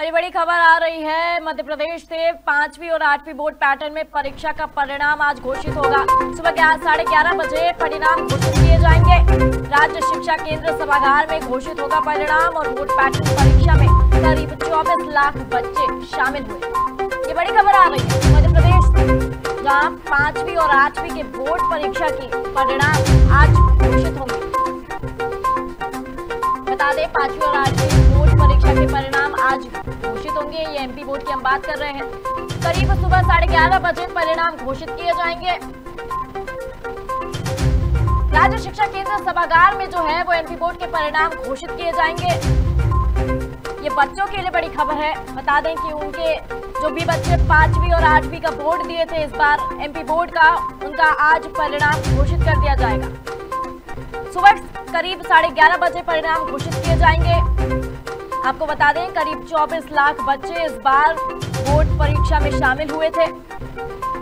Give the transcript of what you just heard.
और ये बड़ी खबर आ रही है, मध्य प्रदेश से 5वीं और 8वीं बोर्ड पैटर्न में परीक्षा का परिणाम आज घोषित होगा। सुबह 11:30 बजे परिणाम घोषित किए जाएंगे। राज्य शिक्षा केंद्र सभागार में घोषित होगा परिणाम। और बोर्ड पैटर्न परीक्षा में करीब 24 लाख बच्चे शामिल हुए। ये बड़ी खबर आ रही है मध्य प्रदेश से, जहाँ 5वीं और 8वीं के बोर्ड परीक्षा के परिणाम आज घोषित होंगे। बता दें 5वीं और 8वीं बोर्ड परीक्षा के परिणाम आज घोषित होंगे। ये एमपी बोर्ड की हम बात कर रहे हैं। करीब सुबह 11:30 बजे परिणाम घोषित किए जाएंगे। राज्य शिक्षा केंद्र सभागार में जो है वो एमपी बोर्ड के परिणाम घोषित किए जाएंगे। ये बच्चों के लिए बड़ी खबर है। बता दें कि उनके जो भी बच्चे 5वीं और 8वीं का बोर्ड दिए थे इस बार एमपी बोर्ड का, उनका आज परिणाम घोषित कर दिया जाएगा। सुबह करीब 11:30 बजे परिणाम घोषित किए जाएंगे। आपको बता दें करीब 24 लाख बच्चे इस बार बोर्ड परीक्षा में शामिल हुए थे।